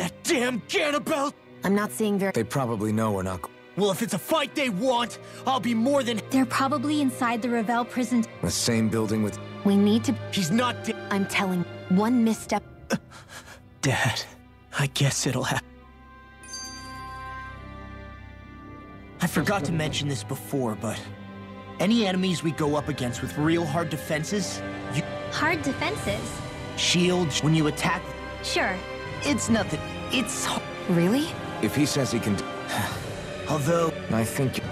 That damn Ganabelt! I'm not seeing their— They probably know we're not— Well, if it's a fight they want, I'll be more than— They're probably inside the Revel prison— The same building with— We need to— He's not dead. I'm telling— One misstep— Dad, I guess it'll happen. I forgot to mention this before, but... Any enemies we go up against with real hard defenses, you— Hard defenses? Shields when you attack— Sure. It's nothing. It's— Really? If he says he can— Although... I think you—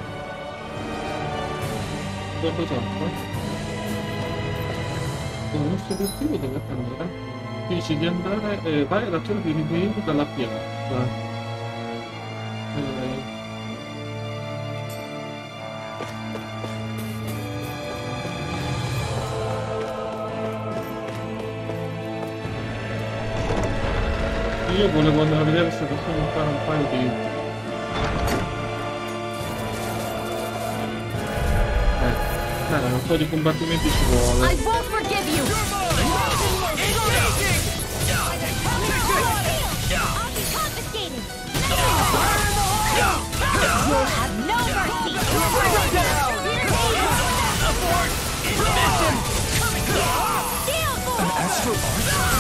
Io volevo andare a vedere se possiamo fare un paio di... Dai, un po' di combattimenti ci vuole.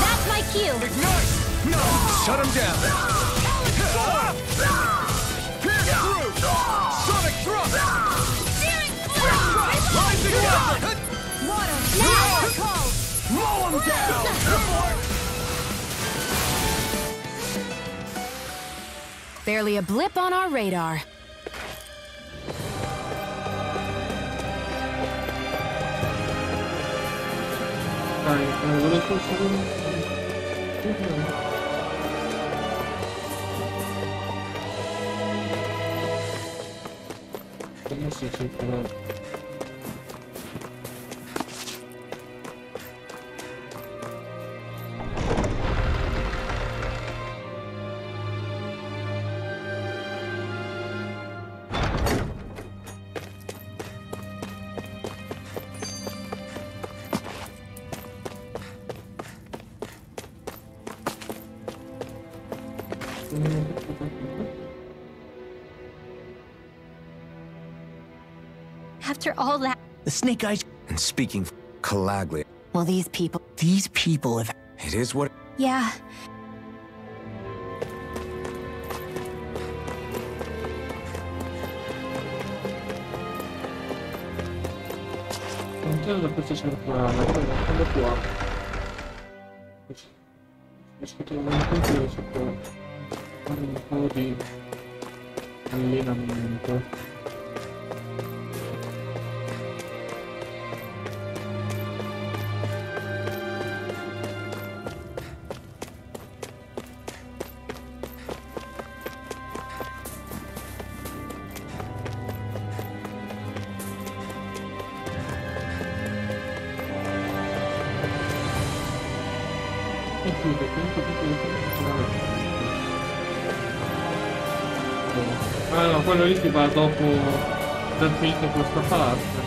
That's my cue! No! Shut him down! Pierce through! Sonic thrust! Rise together! Water! Now it's cold! Blow him down! Barely a blip on our radar. After all that, the Snake Eyes. And speaking of Kalagli. Well, these people have. It is what. Yeah. Un po' di allenamento. E qui per tempo. Ah no, quello lì si va dopo aver finito questa parte.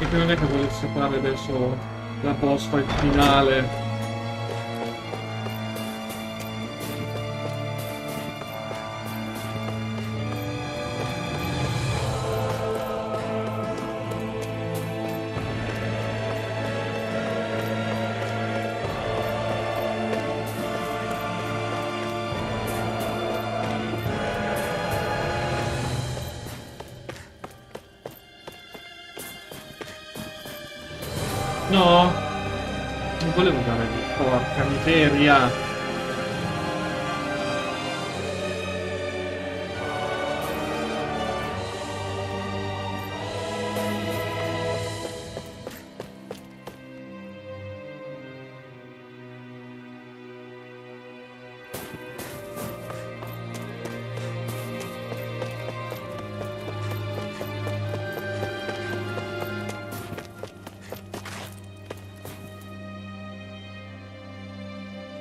E che non è che volesse fare adesso la boss fight finale. No, non volevo andare lì, porca miseria!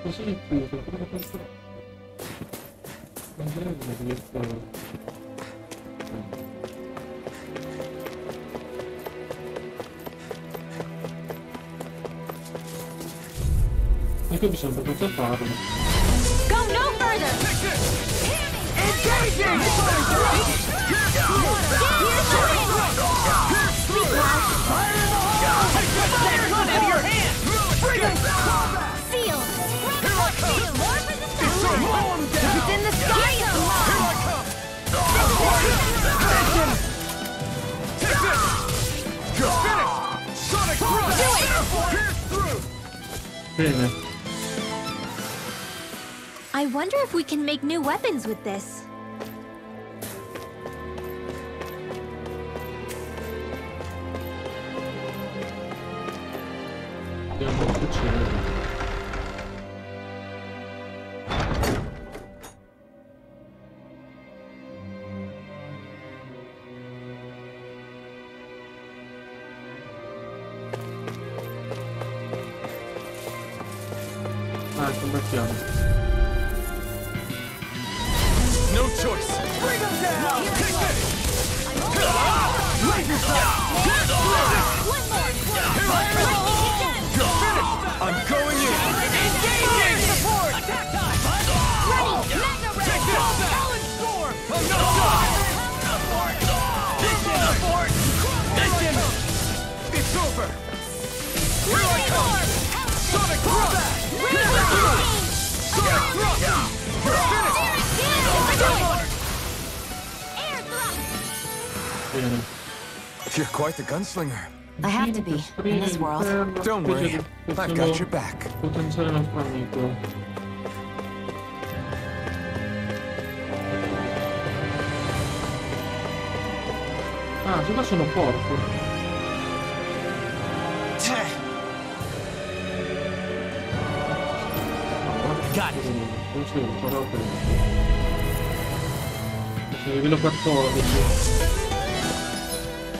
Così chiuso, però questo... Non credo che riesco a... That could be something. That's a problem. Go no further. Engaging. I wonder if we can make new weapons with this. You're quite the gunslinger. I have to be in this world. Don't worry, I've got your back. Ah, ci sono porco. Got it.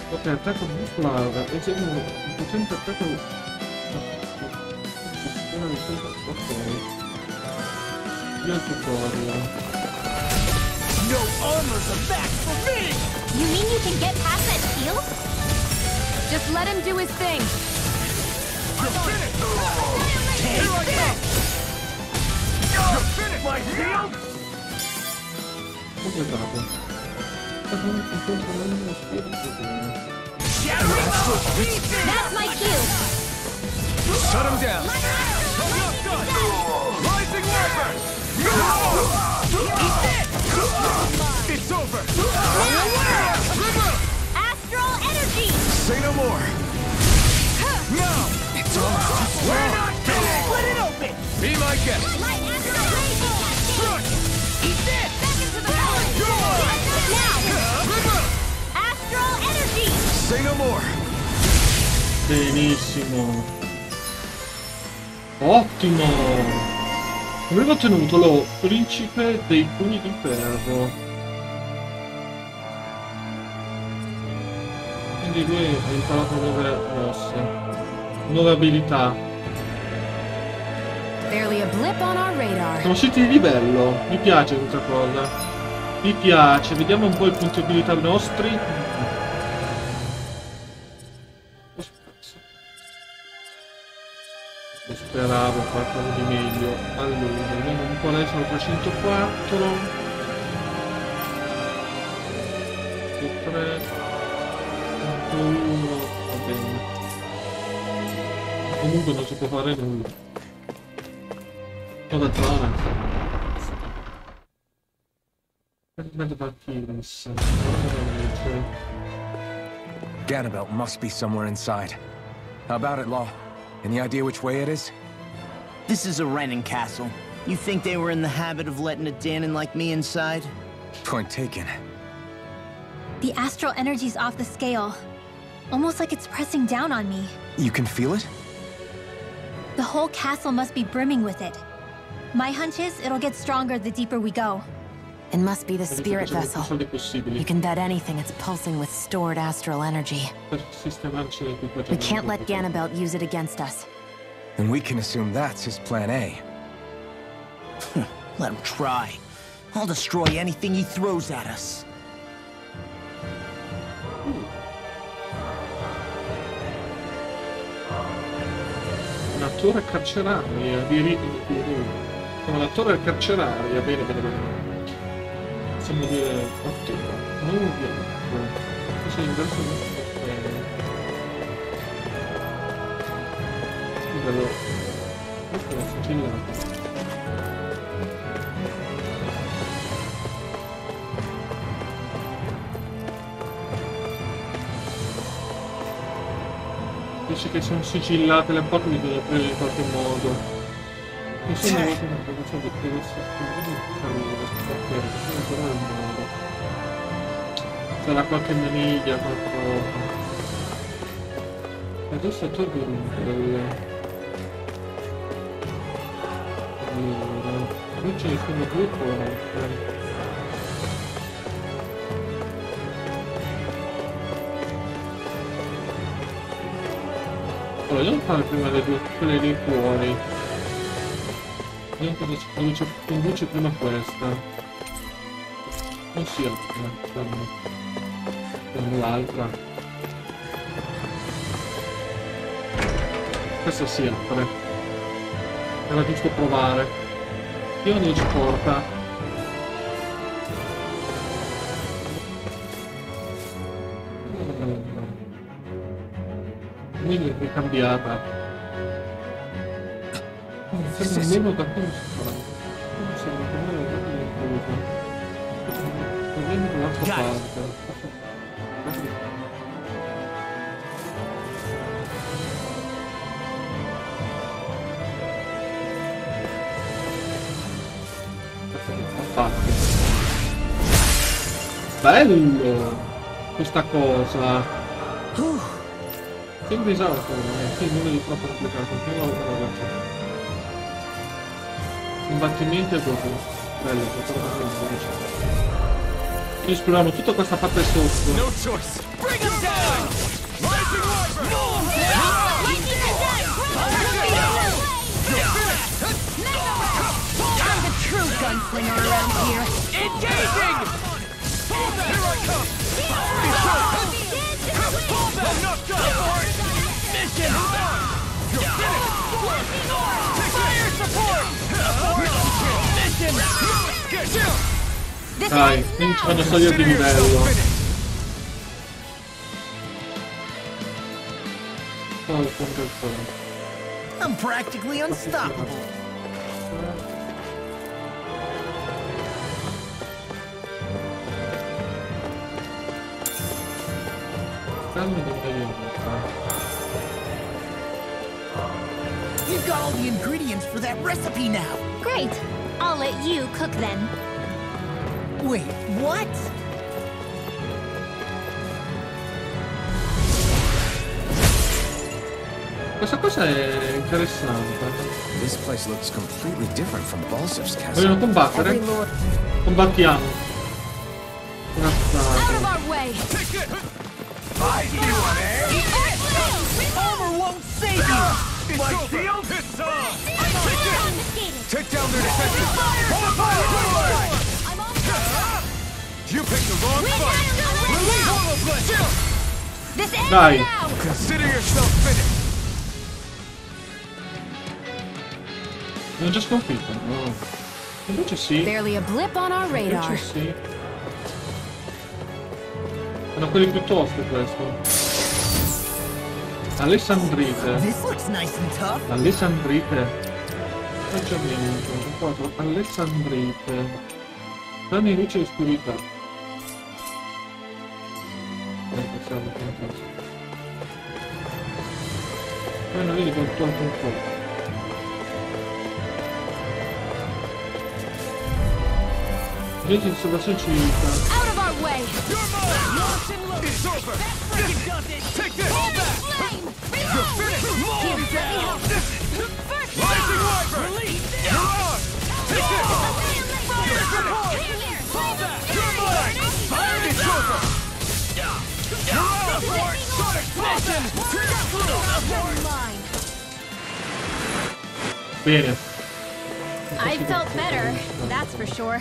Ok, attacco buflava, e c'è un 200 attacco... Ok. Io ti corro. No armors are back for me! You mean you can get past that shield? Just let him do his thing. You're finished! Here I come! You're finished, my shield! What is that? That's my cue! Shut him down! Rising weapons! It's over! Astral energy! Say no more! No! It's over! We're not finished! Let it open! Be my guest! Eat this! Say no more. Benissimo. Ottimo. Avevo ottenuto lo principe dei pugni di ferro. Quindi lui ha imparato 9 mosse. 9 abilità. Sono usciti di livello. Mi piace questa cosa. Mi piace. Vediamo un po' i punti abilità nostri. Speravo qualcosa di meglio. Allora, almeno un po' lei sono 304. E 3. 1. Va bene. Comunque non si può fare nulla. Cosa trova? Ganabelt must be somewhere inside. How about it, Law? Any idea which way it is? This is a Renan castle. You think they were in the habit of letting a Danon like me inside? Point taken. The astral energy's off the scale. Almost like it's pressing down on me. You can feel it? The whole castle must be brimming with it. My hunch is it'll get stronger the deeper we go. It must be the spirit vessel. You can bet anything it's pulsing with stored astral energy. We can't let Ganabelt use it against us. And we can assume that's his plan A. Let him try. I'll destroy anything he throws at us. torre carceraria di con la torre carceraria, bene bene bene. Possiamo dire attiva, non bianco. Così in verso livello. Questa è la fucina. Dice che sono sigillate le porte, mi devo aprire in qualche modo. Non sono molto in posizione di prendere il sarà qualche maniglia, qualcosa. Adesso è tutto delle... Allora... Qui ce ne sono due porte. Vogliamo fare prima le due quelle lì fuori. Vediamo cosa ci conduce prima questa. Non si apre, fermo l'altra. Questa si apre. Era giusto provare. Io non ci porta. Quindi è cambiata. Non sembra nemmeno da come si fa. Non sembra nemmeno da come si fa. Proviamo da un'altra parte. Infatti. Bello! Questa cosa! Sempre esatto, sì, non è troppo complicato, prima lo faccio. Combattimento è proprio bello, è proprio bello. Noi esploriamo tutta questa parte sotto. No choice! Bring him down! Lightning Wiper! No! Lightning Attack! I'm the true gunslinger around here! Engaging! Here I come! Fall back! Knocked out! Mission! You're finished! Fire support! Mission! Get down! Dai, non so io di livello. I'm practically unstoppable. You've got all the ingredients for that recipe now. Great. I'll let you cook them. Wait, what? Questa cosa è interessante. This place looks completely different from Balsif's castle. Vogliono combattere? Combattiamo. Out of our way. I do it. Armor won't save you. Like deal? It's off! Take down their defenses! Hold the fire! I'm on fire! You picked the wrong fight! Release all of us! This ends now! Consider yourself finished! No, just go people. Oh. Don't you see? Barely a blip on our radar. Don't you see? Sono quelli più tosti questo. Alessandrite. Alessandrite. Tracciamento. 4. Alessandrite. Danni luce e oscurità. Passiamo con questo. Poi non vedi con quanto un po'. Legge di salvazione civica. Way. Your move! It's over! Take this! Hold back! You're finished! Move down! Rising Wiper! You're on! Take this! You're finished! Fall back! You're back! Fire is over! You're on! Sonic Explosion! You're through! I felt better, that's for sure.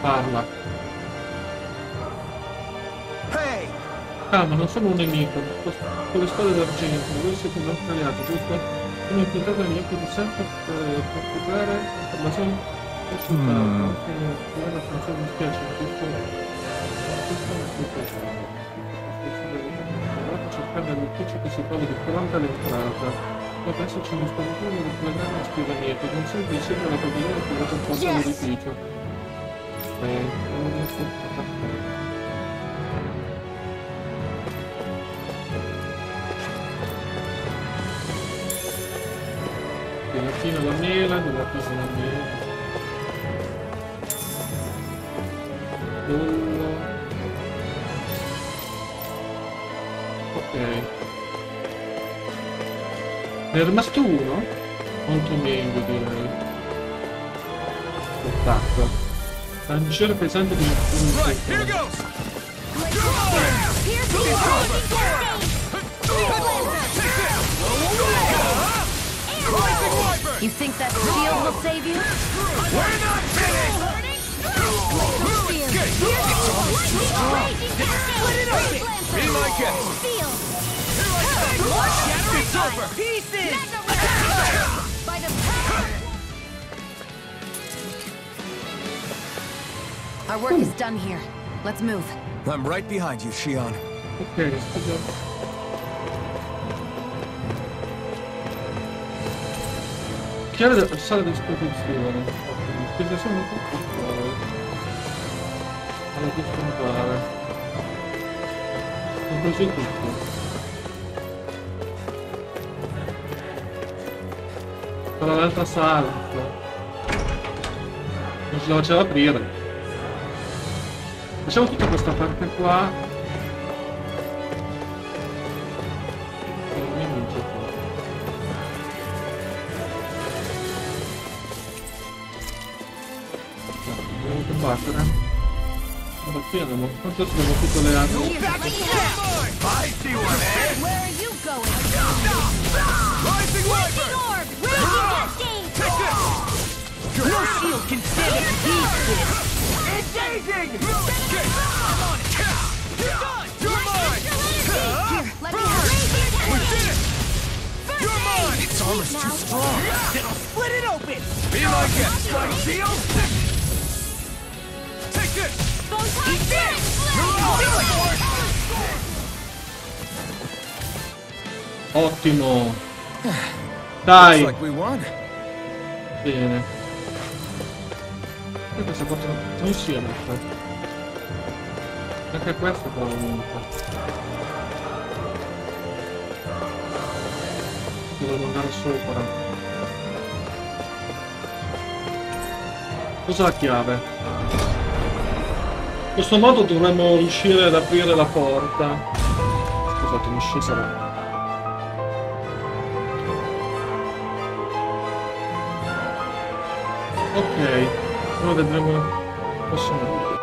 Parla. Hey! calma, non sono un nemico, con le storie d'argento, voi siete un nostro alleato, giusto? Sono impiegato nel mio sempre per procurare informazioni e soltanto che è una funzione di specie, giusto? Questo non si può fare. Cercando l'ufficio che si trovi di fronte all'entrata. Ma penso c'è uno spaventone del programma a scrivania, che non serve insieme alla cabina che va porta all'edificio. Non so cosa. Fino alla mela, della cosa la mela. Dollo. Ok. Ne è rimasto uno? Molto meglio direi. Attacco. Lanciere pesante di You think that shield will save you? We're not finished! Be my guest! It's over! Pieces! By the power! Our work is done here. Let's move. I'm right behind you, Shion. Okay, let's go. Chiave da passare di esposizione. Questa sono un po' fuori. Allora, questo mi pare. Ho preso tutto. Però l'altra sala. Non ce la faceva aprire. Facciamo tutta questa parte qua. Fermo, non so se devo tutto le armi. Ottimo. Dai. Bene. E questa porta non si è morta. Anche questa però è morta. Devo andare sopra. Cos'è la chiave? In questo modo dovremmo riuscire ad aprire la porta. Scusate, mi sceserò. Ok, ora vedremo il prossimo video.